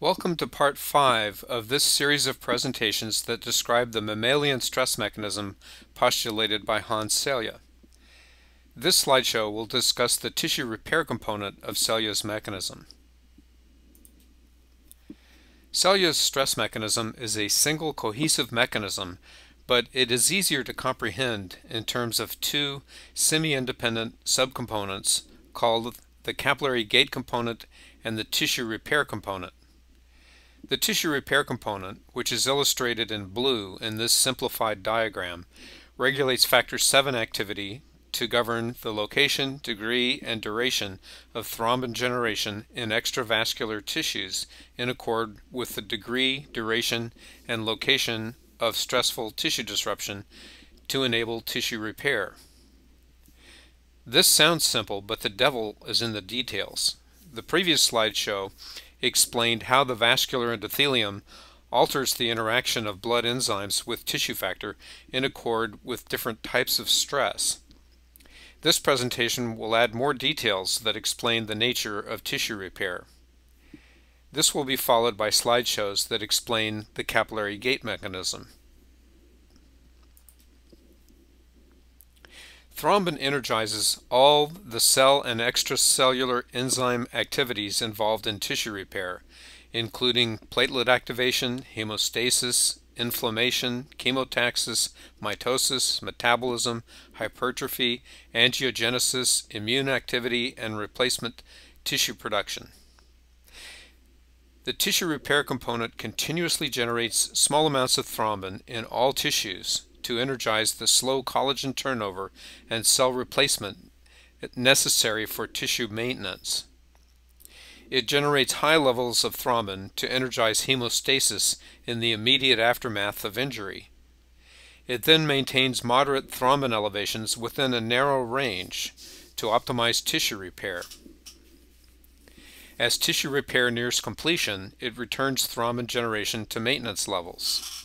Welcome to part 5 of this series of presentations that describe the mammalian stress mechanism postulated by Hans Selye. This slideshow will discuss the tissue repair component of Selye's mechanism. Selye's stress mechanism is a single cohesive mechanism, but it is easier to comprehend in terms of two semi-independent subcomponents called the capillary gate component and the tissue repair component. The tissue repair component, which is illustrated in blue in this simplified diagram, regulates factor VII activity to govern the location, degree, and duration of thrombin generation in extravascular tissues in accord with the degree, duration, and location of stressful tissue disruption to enable tissue repair. This sounds simple, but the devil is in the details. The previous slideshow explained how the vascular endothelium alters the interaction of blood enzymes with tissue factor in accord with different types of stress. This presentation will add more details that explain the nature of tissue repair. This will be followed by slideshows that explain the capillary gate mechanism. Thrombin energizes all the cell and extracellular enzyme activities involved in tissue repair, including platelet activation, hemostasis, inflammation, chemotaxis, mitosis, metabolism, hypertrophy, angiogenesis, immune activity, and replacement tissue production. The tissue repair component continuously generates small amounts of thrombin in all tissues to energize the slow collagen turnover and cell replacement necessary for tissue maintenance. It generates high levels of thrombin to energize hemostasis in the immediate aftermath of injury. It then maintains moderate thrombin elevations within a narrow range to optimize tissue repair. As tissue repair nears completion, it returns thrombin generation to maintenance levels.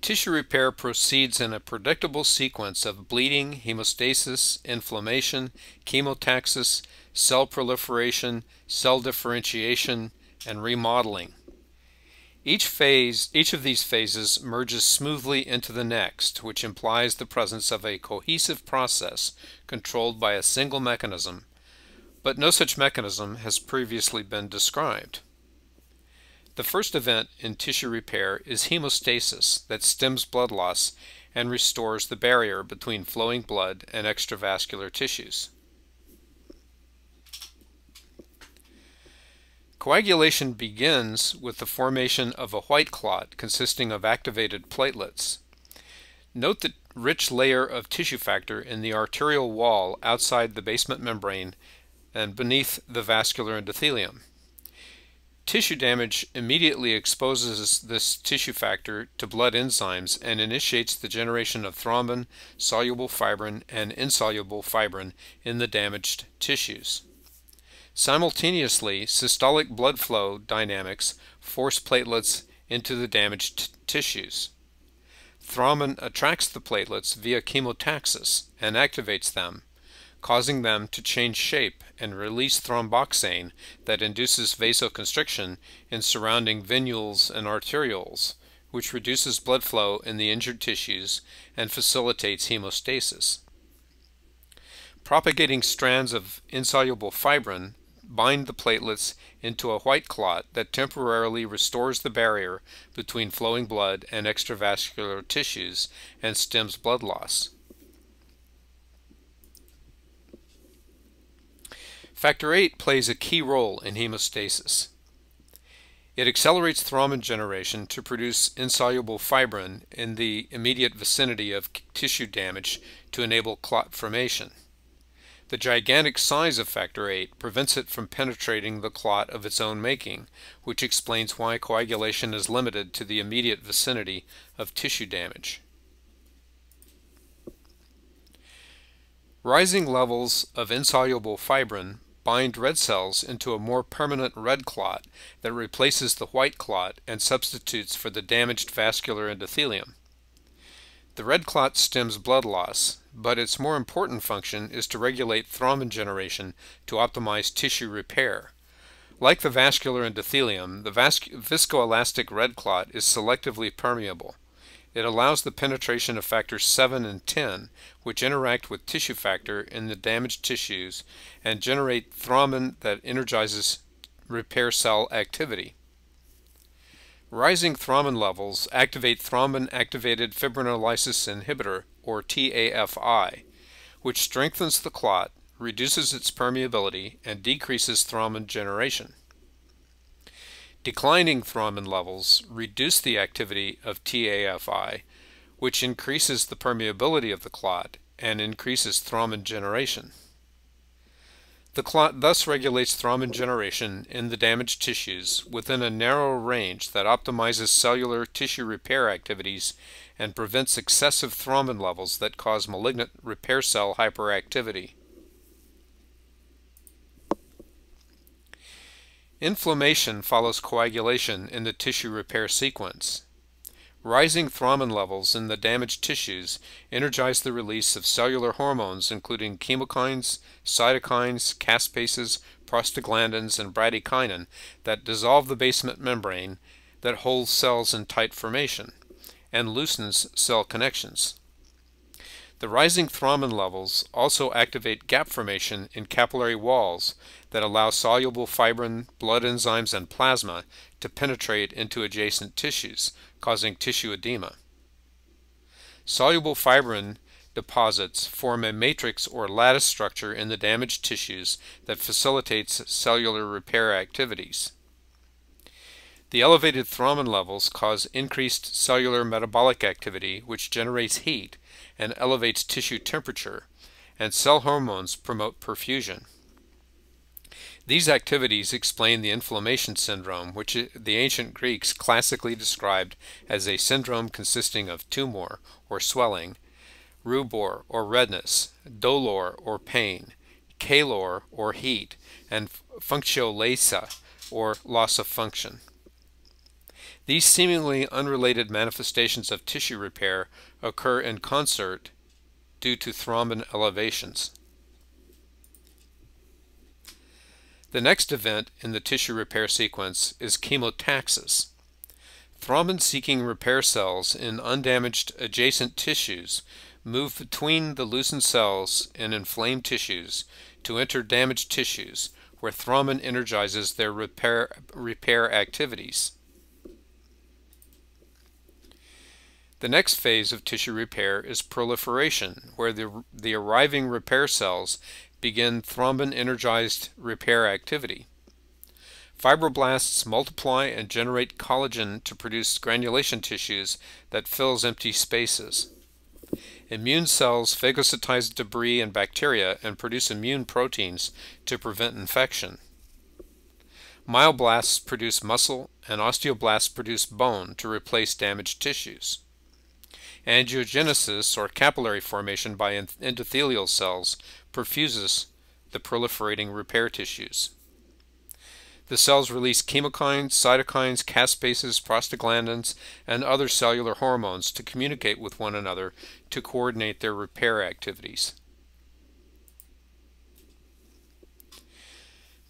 Tissue repair proceeds in a predictable sequence of bleeding, hemostasis, inflammation, chemotaxis, cell proliferation, cell differentiation, and remodeling. Each of these phases merges smoothly into the next, which implies the presence of a cohesive process controlled by a single mechanism, but no such mechanism has previously been described. The first event in tissue repair is hemostasis that stems blood loss and restores the barrier between flowing blood and extravascular tissues. Coagulation begins with the formation of a white clot consisting of activated platelets. Note the rich layer of tissue factor in the arterial wall outside the basement membrane and beneath the vascular endothelium. Tissue damage immediately exposes this tissue factor to blood enzymes and initiates the generation of thrombin, soluble fibrin, and insoluble fibrin in the damaged tissues. Simultaneously, systolic blood flow dynamics force platelets into the damaged tissues. Thrombin attracts the platelets via chemotaxis and activates them, causing them to change shape and release thromboxane that induces vasoconstriction in surrounding venules and arterioles, which reduces blood flow in the injured tissues and facilitates hemostasis. Propagating strands of insoluble fibrin bind the platelets into a white clot that temporarily restores the barrier between flowing blood and extravascular tissues and stems blood loss. Factor VIII plays a key role in hemostasis. It accelerates thrombin generation to produce insoluble fibrin in the immediate vicinity of tissue damage to enable clot formation. The gigantic size of factor VIII prevents it from penetrating the clot of its own making, which explains why coagulation is limited to the immediate vicinity of tissue damage. Rising levels of insoluble fibrin bind red cells into a more permanent red clot that replaces the white clot and substitutes for the damaged vascular endothelium. The red clot stems blood loss, but its more important function is to regulate thrombin generation to optimize tissue repair. Like the vascular endothelium, the viscoelastic red clot is selectively permeable. It allows the penetration of factors 7 and 10, which interact with tissue factor in the damaged tissues and generate thrombin that energizes repair cell activity. Rising thrombin levels activate thrombin-activated fibrinolysis inhibitor, or TAFI, which strengthens the clot, reduces its permeability, and decreases thrombin generation. Declining thrombin levels reduce the activity of TAFI, which increases the permeability of the clot and increases thrombin generation. The clot thus regulates thrombin generation in the damaged tissues within a narrow range that optimizes cellular tissue repair activities and prevents excessive thrombin levels that cause malignant repair cell hyperactivity. Inflammation follows coagulation in the tissue repair sequence. Rising thrombin levels in the damaged tissues energize the release of cellular hormones including chemokines, cytokines, caspases, prostaglandins, and bradykinin that dissolve the basement membrane that holds cells in tight formation and loosens cell connections. The rising thrombin levels also activate gap formation in capillary walls that allow soluble fibrin, blood enzymes, and plasma to penetrate into adjacent tissues, causing tissue edema. Soluble fibrin deposits form a matrix or lattice structure in the damaged tissues that facilitates cellular repair activities. The elevated thrombin levels cause increased cellular metabolic activity, which generates heat and elevates tissue temperature, and cell hormones promote perfusion. These activities explain the inflammation syndrome, which the ancient Greeks classically described as a syndrome consisting of tumor, or swelling, rubor, or redness, dolor, or pain, calor, or heat, and functio lesa, or loss of function. These seemingly unrelated manifestations of tissue repair occur in concert due to thrombin elevations. The next event in the tissue repair sequence is chemotaxis. Thrombin-seeking repair cells in undamaged adjacent tissues move between the loosened cells in inflamed tissues to enter damaged tissues where thrombin energizes their repair activities. The next phase of tissue repair is proliferation, where the arriving repair cells begin thrombin-energized repair activity. Fibroblasts multiply and generate collagen to produce granulation tissues that fills empty spaces. Immune cells phagocytize debris and bacteria and produce immune proteins to prevent infection. Myoblasts produce muscle, and osteoblasts produce bone to replace damaged tissues. Angiogenesis, or capillary formation by endothelial cells, perfuses the proliferating repair tissues. The cells release chemokines, cytokines, caspases, prostaglandins, and other cellular hormones to communicate with one another to coordinate their repair activities.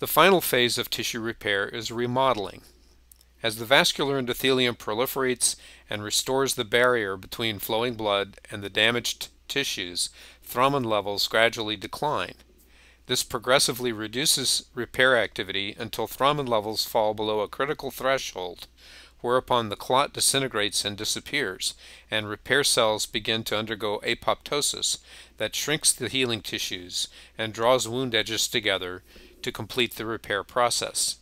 The final phase of tissue repair is remodeling. As the vascular endothelium proliferates and restores the barrier between flowing blood and the damaged tissues, thrombin levels gradually decline. This progressively reduces repair activity until thrombin levels fall below a critical threshold, whereupon the clot disintegrates and disappears, and repair cells begin to undergo apoptosis that shrinks the healing tissues and draws wound edges together to complete the repair process.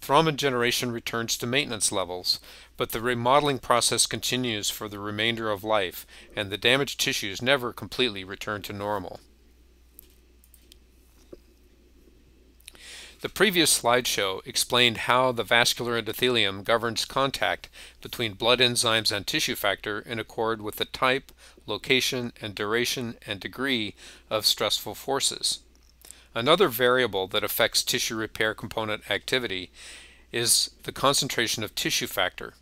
Thrombin generation returns to maintenance levels, but the remodeling process continues for the remainder of life, and the damaged tissues never completely return to normal. The previous slideshow explained how the vascular endothelium governs contact between blood enzymes and tissue factor in accord with the type, location, and duration and degree of stressful forces. Another variable that affects tissue repair component activity is the concentration of tissue factor.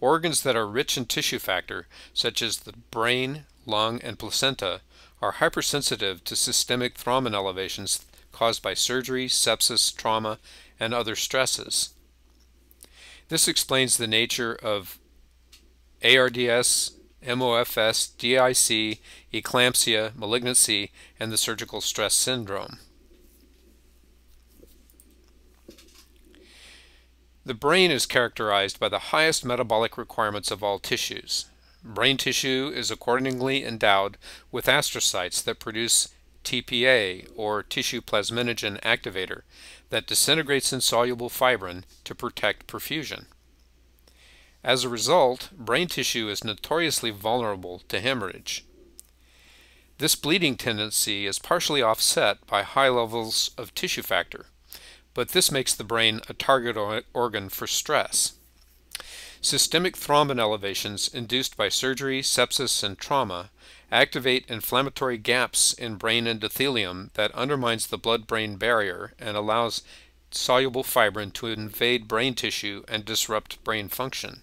Organs that are rich in tissue factor, such as the brain, lung, and placenta, are hypersensitive to systemic thrombin elevations caused by surgery, sepsis, trauma, and other stresses. This explains the nature of ARDS, MOFS, DIC, eclampsia, malignancy, and the surgical stress syndrome. The brain is characterized by the highest metabolic requirements of all tissues. Brain tissue is accordingly endowed with astrocytes that produce TPA, or tissue plasminogen activator, that disintegrates insoluble fibrin to protect perfusion. As a result, brain tissue is notoriously vulnerable to hemorrhage. This bleeding tendency is partially offset by high levels of tissue factor, but this makes the brain a target organ for stress. Systemic thrombin elevations induced by surgery, sepsis, and trauma activate inflammatory gaps in brain endothelium that undermines the blood-brain barrier and allows soluble fibrin to invade brain tissue and disrupt brain function.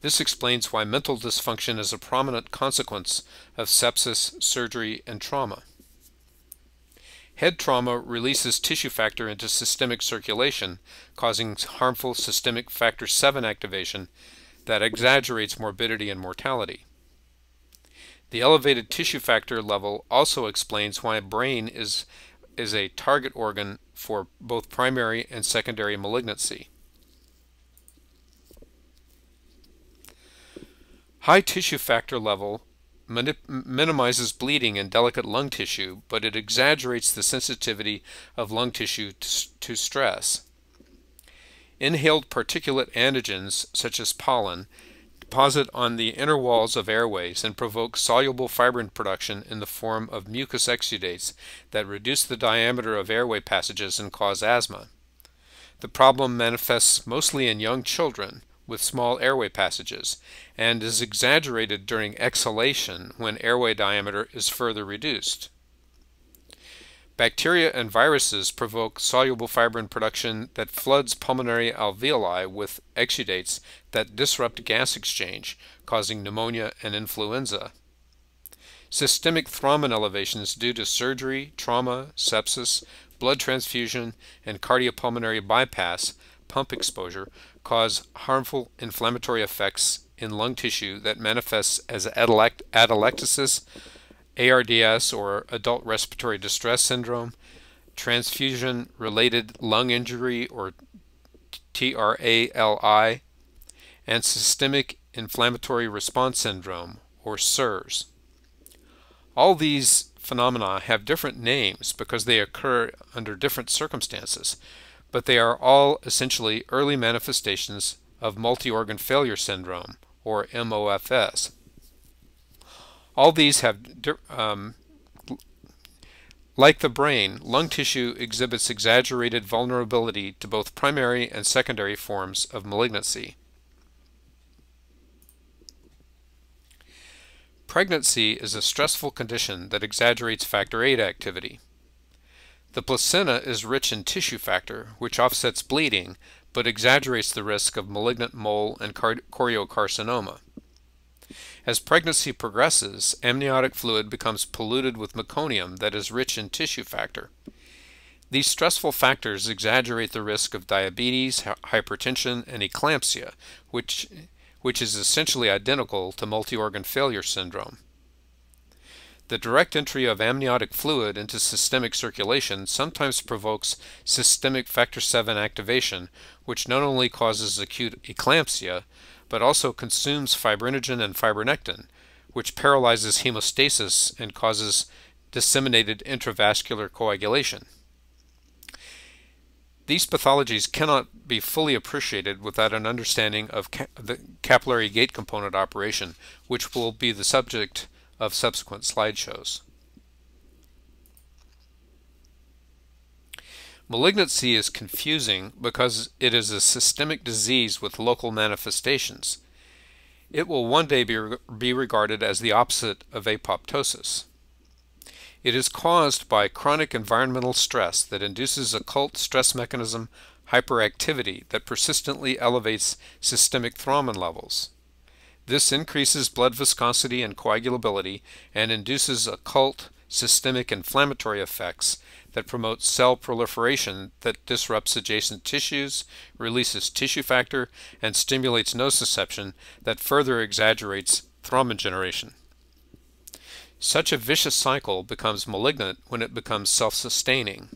This explains why mental dysfunction is a prominent consequence of sepsis, surgery, and trauma. Head trauma releases tissue factor into systemic circulation, causing harmful systemic factor VII activation that exaggerates morbidity and mortality. The elevated tissue factor level also explains why brain is a target organ for both primary and secondary malignancy. High tissue factor level minimizes bleeding in delicate lung tissue, but it exaggerates the sensitivity of lung tissue to stress. Inhaled particulate antigens, such as pollen, deposit on the inner walls of airways and provoke soluble fibrin production in the form of mucus exudates that reduce the diameter of airway passages and cause asthma. The problem manifests mostly in young children with small airway passages, and is exaggerated during exhalation when airway diameter is further reduced. Bacteria and viruses provoke soluble fibrin production that floods pulmonary alveoli with exudates that disrupt gas exchange, causing pneumonia and influenza. Systemic thrombin elevations due to surgery, trauma, sepsis, blood transfusion, and cardiopulmonary bypass pump exposure cause harmful inflammatory effects in lung tissue that manifests as atelectasis, ARDS or adult respiratory distress syndrome, transfusion-related lung injury or T-R-A-L-I, and systemic inflammatory response syndrome or SIRS. All these phenomena have different names because they occur under different circumstances, but they are all essentially early manifestations of multi-organ failure syndrome, or MOFS. All these have, like the brain, lung tissue exhibits exaggerated vulnerability to both primary and secondary forms of malignancy. Pregnancy is a stressful condition that exaggerates factor VIII activity. The placenta is rich in tissue factor, which offsets bleeding, but exaggerates the risk of malignant mole and choriocarcinoma. As pregnancy progresses, amniotic fluid becomes polluted with meconium that is rich in tissue factor. These stressful factors exaggerate the risk of diabetes, hypertension, and eclampsia, which is essentially identical to multi-organ failure syndrome. The direct entry of amniotic fluid into systemic circulation sometimes provokes systemic factor VII activation, which not only causes acute eclampsia, but also consumes fibrinogen and fibronectin, which paralyzes hemostasis and causes disseminated intravascular coagulation. These pathologies cannot be fully appreciated without an understanding of the capillary gate component operation, which will be the subject of subsequent slideshows. Malignancy is confusing because it is a systemic disease with local manifestations. It will one day be regarded as the opposite of apoptosis. It is caused by chronic environmental stress that induces occult stress mechanism hyperactivity that persistently elevates systemic thrombin levels. This increases blood viscosity and coagulability and induces occult systemic inflammatory effects that promote cell proliferation that disrupts adjacent tissues, releases tissue factor, and stimulates nociception that further exaggerates thrombin generation. Such a vicious cycle becomes malignant when it becomes self-sustaining.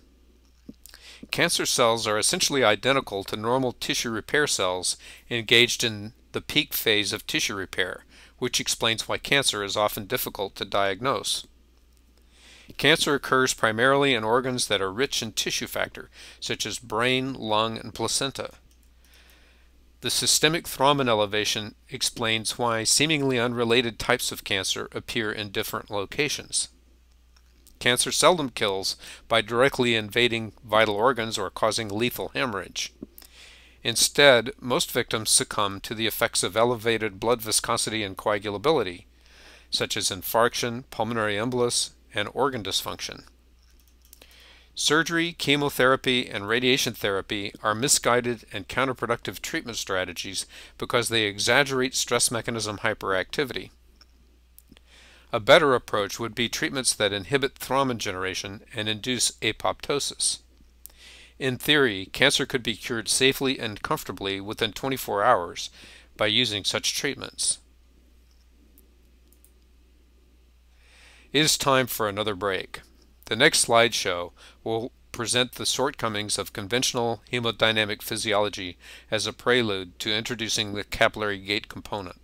Cancer cells are essentially identical to normal tissue repair cells engaged in the peak phase of tissue repair, which explains why cancer is often difficult to diagnose. Cancer occurs primarily in organs that are rich in tissue factor, such as brain, lung, and placenta. The systemic thrombin elevation explains why seemingly unrelated types of cancer appear in different locations. Cancer seldom kills by directly invading vital organs or causing lethal hemorrhage. Instead, most victims succumb to the effects of elevated blood viscosity and coagulability, such as infarction, pulmonary embolus, and organ dysfunction. Surgery, chemotherapy, and radiation therapy are misguided and counterproductive treatment strategies because they exaggerate stress mechanism hyperactivity. A better approach would be treatments that inhibit thrombin generation and induce apoptosis. In theory, cancer could be cured safely and comfortably within 24 hours by using such treatments. It is time for another break. The next slideshow will present the shortcomings of conventional hemodynamic physiology as a prelude to introducing the capillary gate component.